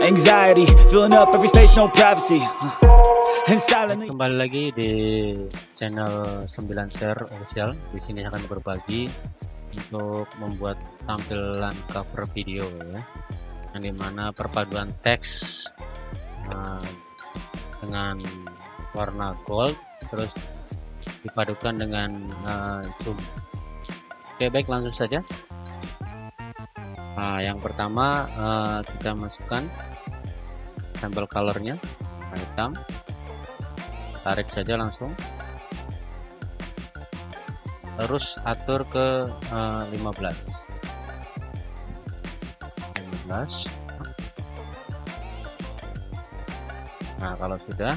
Anxiety, filling up every space, no privacy. Kembali lagi di channel 9share official. Di sini akan berbagi untuk membuat tampilan cover video ya, yang dimana perpaduan teks dengan warna gold terus dipadukan dengan zoom. Oke, baik, langsung saja. Nah, yang pertama kita masukkan sampel colornya hitam, tarik saja langsung, terus atur ke 15. Nah, kalau sudah,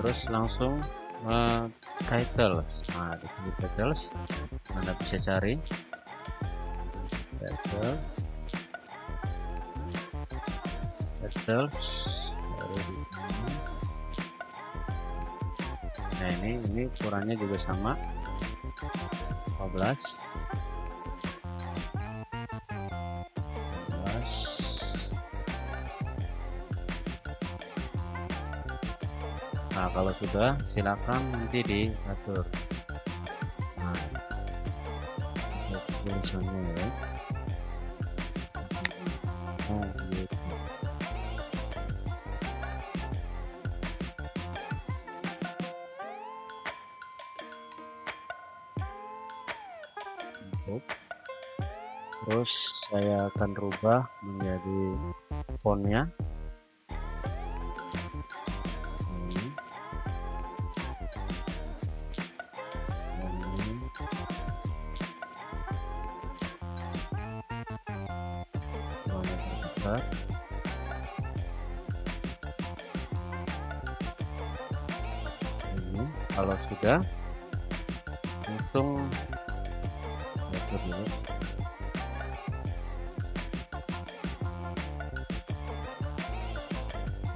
terus langsung titles. Nah, di sini titles Anda bisa cari titles. Nah, ini ukurannya juga sama 15. Nah, kalau sudah silakan nanti diatur. Nah, tulisannya ya. Terus saya akan rubah menjadi fontnya. Ini kalau sudah langsung atur dulu.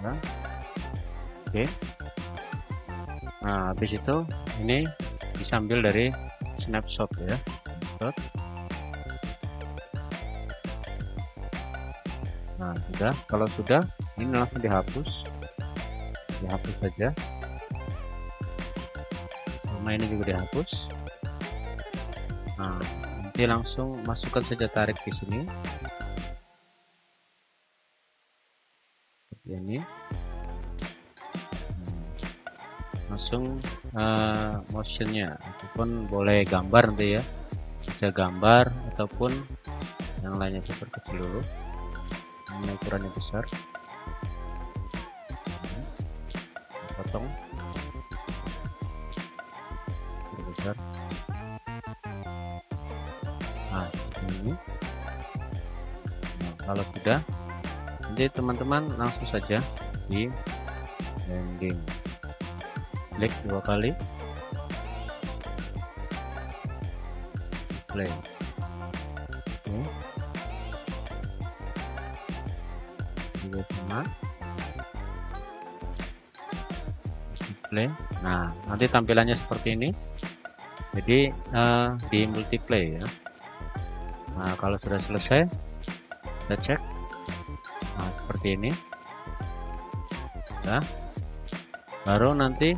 Nah, oke. Nah, habis itu ini disambil dari snapshot ya. Nah, sudah. Kalau sudah, ini langsung dihapus saja. Sama ini juga dihapus. Nah, nanti langsung masukkan saja, tarik di sini. Seperti ini. Langsung motionnya, ataupun boleh gambar nanti ya. Bisa gambar ataupun yang lainnya, diperkecil dulu. Ini ukurannya besar, potong besar. Nah, ini. Nah, kalau sudah, nanti teman-teman langsung saja di landing, klik 2 kali, play. Nah, nanti tampilannya seperti ini. Jadi di multiplay ya. Nah, kalau sudah selesai kita cek. Nah, seperti ini. Nah, baru nanti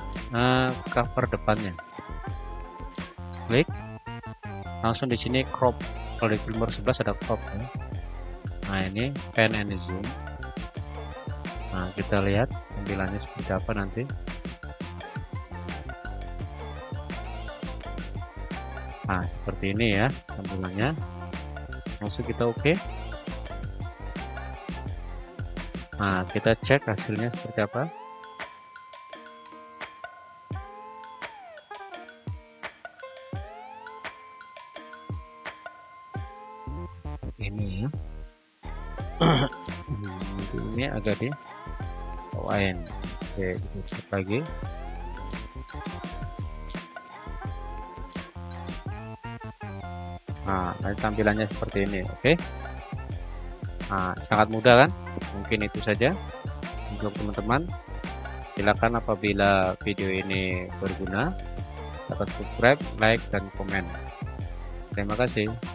cover depannya. Klik. Langsung di sini crop. Kalau di Filmora 11 ada crop ya. Nah, ini pan and zoom. Nah, kita lihat tampilannya seperti apa nanti. Nah, seperti ini ya tampilannya. Langsung kita oke. Nah, kita cek hasilnya seperti apa. Seperti ini ya. Ini agak di lain. Oke, kita lagi. Nah, tampilannya seperti ini. Oke. Nah, sangat mudah kan? Mungkin itu saja untuk teman-teman. Silakan apabila video ini berguna, dapat subscribe, like, dan komen. Terima kasih.